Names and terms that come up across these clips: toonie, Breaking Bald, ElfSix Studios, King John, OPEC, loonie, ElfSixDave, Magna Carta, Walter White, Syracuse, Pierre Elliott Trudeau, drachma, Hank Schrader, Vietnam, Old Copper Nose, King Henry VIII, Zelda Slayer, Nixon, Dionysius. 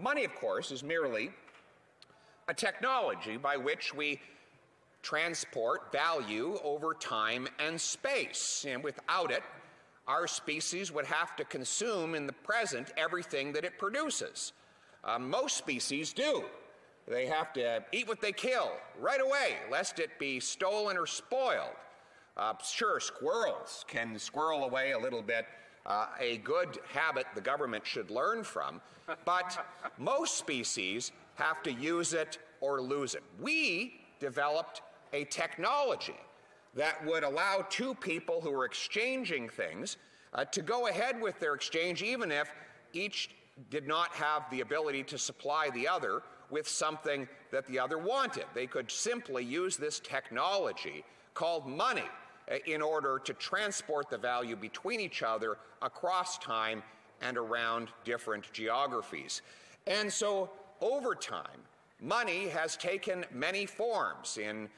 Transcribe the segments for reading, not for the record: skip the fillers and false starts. Money, of course, is merely a technology by which we transport value over time and space. And without it, our species would have to consume in the present everything that it produces. Most species do. They have to eat what they kill right away, lest it be stolen or spoiled. Sure, squirrels can squirrel away a little bit, a good habit the government should learn from, but most species have to use it or lose it. We developed a technology that would allow two people who were exchanging things to go ahead with their exchange, even if each did not have the ability to supply the other with something that the other wanted. They could simply use this technology called money in order to transport the value between each other across time and around different geographies. And so over time, money has taken many forms. In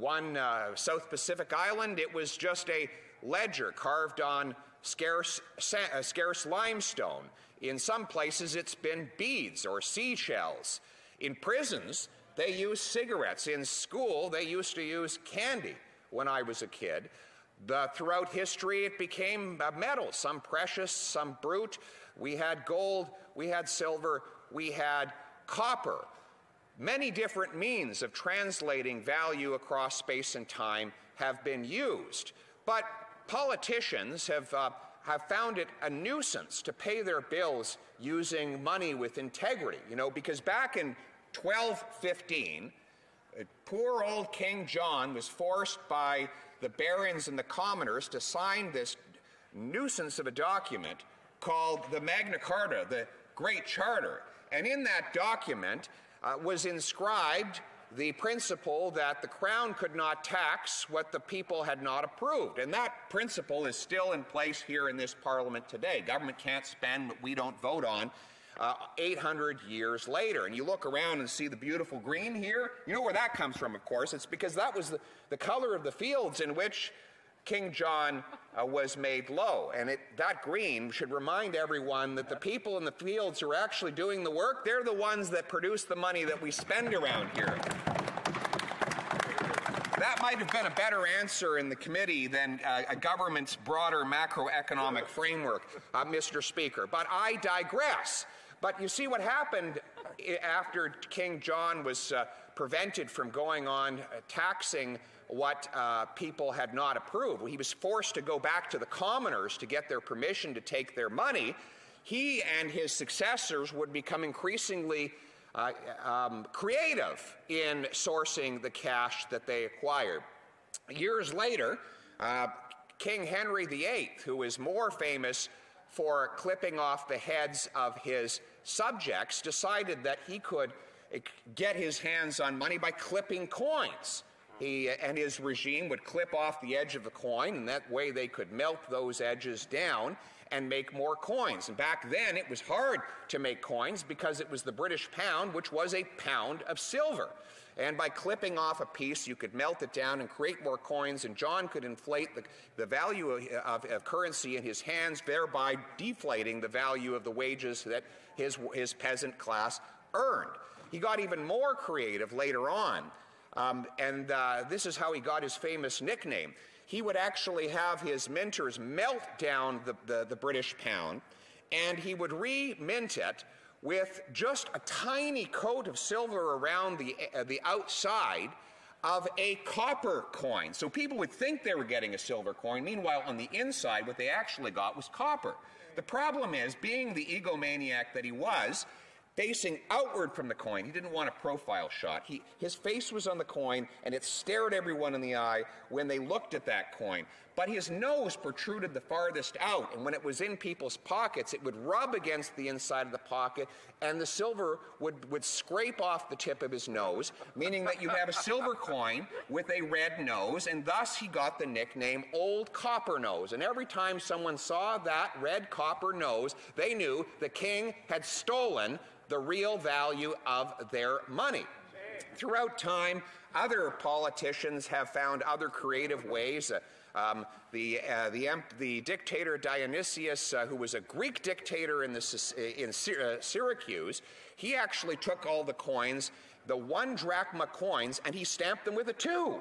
one South Pacific island, it was just a ledger carved on scarce limestone. In some places, it's been beads or seashells. In prisons, they use cigarettes. In school, they used to use candy when I was a kid. Throughout history, it became metals, some precious, some brute. We had gold, we had silver, we had copper. Many different means of translating value across space and time have been used. But politicians have found it a nuisance to pay their bills using money with integrity, you know, because back in 1215, poor old King John was forced by the barons and the commoners to sign this nuisance of a document called the Magna Carta, the Great Charter. And in that document was inscribed the principle that the crown could not tax what the people had not approved. And that principle is still in place here in this parliament today. Government can't spend what we don't vote on 800 years later. And you look around and see the beautiful green here. You know where that comes from, of course. It's because that was the color of the fields in which King John was made low. And that green should remind everyone that the people in the fields who are actually doing the work, they're the ones that produce the money that we spend around here. That might have been a better answer in the committee than a government's broader macroeconomic framework, Mr. Speaker. But I digress. But you see what happened after King John was prevented from going on taxing what people had not approved. He was forced to go back to the commoners to get their permission to take their money. He and his successors would become increasingly creative in sourcing the cash that they acquired. Years later, King Henry VIII, who is more famous for clipping off the heads of his subjects, decided that he could get his hands on money by clipping coins. He and his regime would clip off the edge of the coin, and that way they could melt those edges down and make more coins. And back then, it was hard to make coins because it was the British pound, which was a pound of silver. And by clipping off a piece, you could melt it down and create more coins, and John could inflate the value of currency in his hands, thereby deflating the value of the wages that his peasant class earned. He got even more creative later on. This is how he got his famous nickname. He would actually have his minters melt down the British pound, and he would re-mint it with just a tiny coat of silver around the outside of a copper coin. So people would think they were getting a silver coin. Meanwhile, on the inside, what they actually got was copper. The problem is, being the egomaniac that he was, facing outward from the coin. He didn't want a profile shot. His face was on the coin, and it stared everyone in the eye when they looked at that coin. But his nose protruded the farthest out, and when it was in people's pockets, it would rub against the inside of the pocket, and the silver would scrape off the tip of his nose, meaning that you have a silver coin with a red nose, and thus he got the nickname Old Copper Nose. And every time someone saw that red copper nose, they knew the king had stolen the real value of their money. Throughout time, other politicians have found other creative ways. The dictator Dionysius, who was a Greek dictator in Syracuse, he actually took all the coins, the 1 drachma coins, and he stamped them with a 2.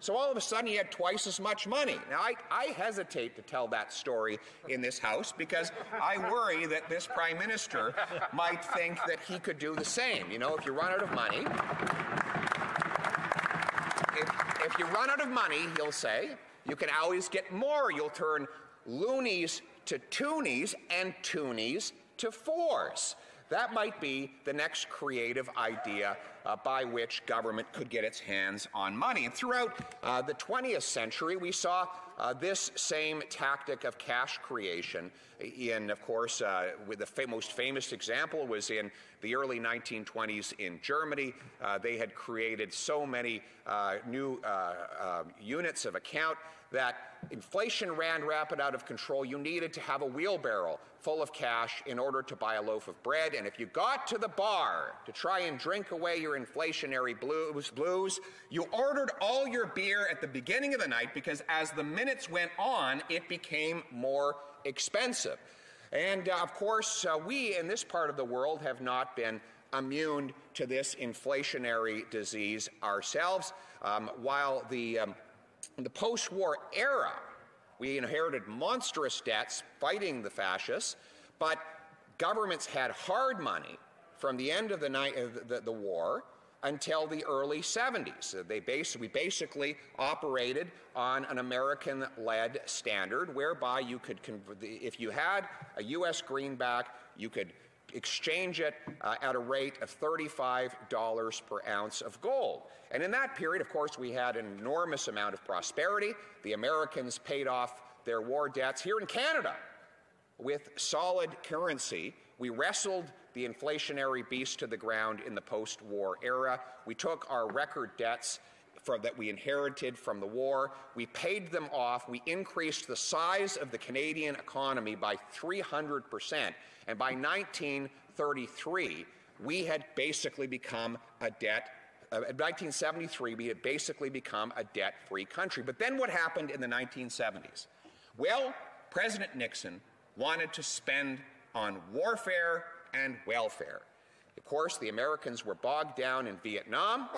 So all of a sudden he had twice as much money. Now I hesitate to tell that story in this house because I worry that this prime minister might think that he could do the same. You know, if you run out of money, if you run out of money, he'll say, you can always get more. You'll turn loonies to toonies and toonies to fours. That might be the next creative idea by which government could get its hands on money. And throughout the 20th century, we saw this same tactic of cash creation in, of course, with the most famous example was in the early 1920s in Germany. They had created so many new units of account that inflation ran rapid out of control. You needed to have a wheelbarrow full of cash in order to buy a loaf of bread. And if you got to the bar to try and drink away your inflationary blues, you ordered all your beer at the beginning of the night because as the minutes went on, it became more expensive. And of course, we in this part of the world have not been immune to this inflationary disease ourselves. While in the post-war era, we inherited monstrous debts fighting the fascists, but governments had hard money from the end of the war until the early 70s. We basically operated on an American-led standard whereby you could, if you had a U.S. greenback, you could exchange it at a rate of $35 per ounce of gold. And in that period, of course, we had an enormous amount of prosperity. The Americans paid off their war debts here in Canada with solid currency. We wrestled the inflationary beast to the ground in the post-war era. We took our record debts that we inherited from the war. We paid them off. We increased the size of the Canadian economy by 300%. And by 1933, we had basically become a debt. In 1973, we had basically become a debt-free country. But then what happened in the 1970s? Well, President Nixon wanted to spend on warfare and welfare. Of course, the Americans were bogged down in Vietnam,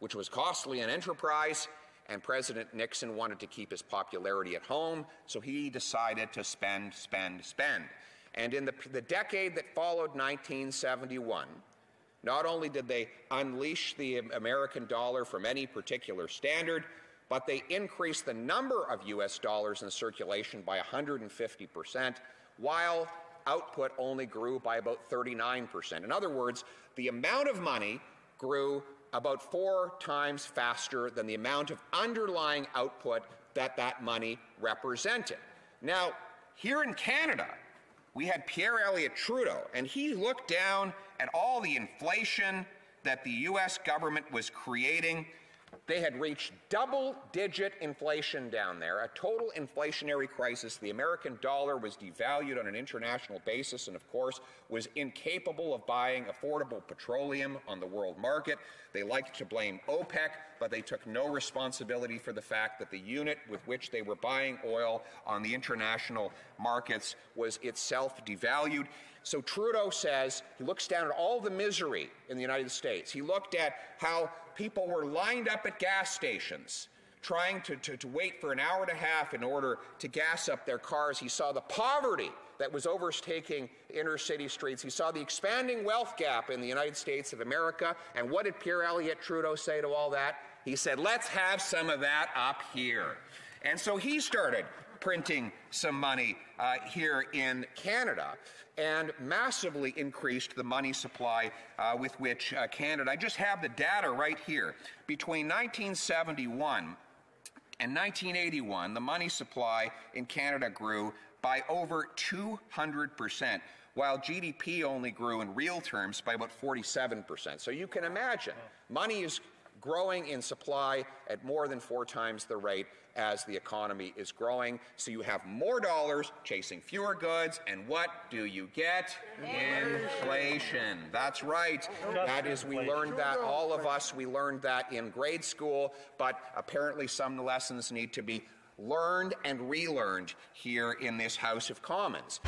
which was costly an enterprise, and President Nixon wanted to keep his popularity at home, so he decided to spend, spend, spend. And in the decade that followed 1971, not only did they unleash the American dollar from any particular standard, but they increased the number of U.S. dollars in circulation by 150%, while output only grew by about 39%. In other words, the amount of money grew about 4 times faster than the amount of underlying output that money represented. Now, here in Canada, we had Pierre Elliott Trudeau, and he looked down at all the inflation that the U.S. government was creating. They had reached double-digit inflation down there, a total inflationary crisis. The American dollar was devalued on an international basis and, of course, was incapable of buying affordable petroleum on the world market. They liked to blame OPEC, but they took no responsibility for the fact that the unit with which they were buying oil on the international markets was itself devalued. So Trudeau says, he looks down at all the misery in the United States. He looked at how people were lined up at gas stations trying to wait for an hour and a half in order to gas up their cars. He saw the poverty that was overtaking inner city streets. He saw the expanding wealth gap in the United States of America. And what did Pierre Elliott Trudeau say to all that? He said, let's have some of that up here. And so he started printing some money here in Canada and massively increased the money supply with which Canada. I just have the data right here. Between 1971 and 1981, the money supply in Canada grew by over 200%, while GDP only grew in real terms by about 47%. So you can imagine, money is growing in supply at more than 4 times the rate as the economy is growing. So you have more dollars chasing fewer goods, and what do you get? Inflation. That's right. That is, we learned that, all of us, we learned that in grade school, but apparently some lessons need to be learned and relearned here in this House of Commons.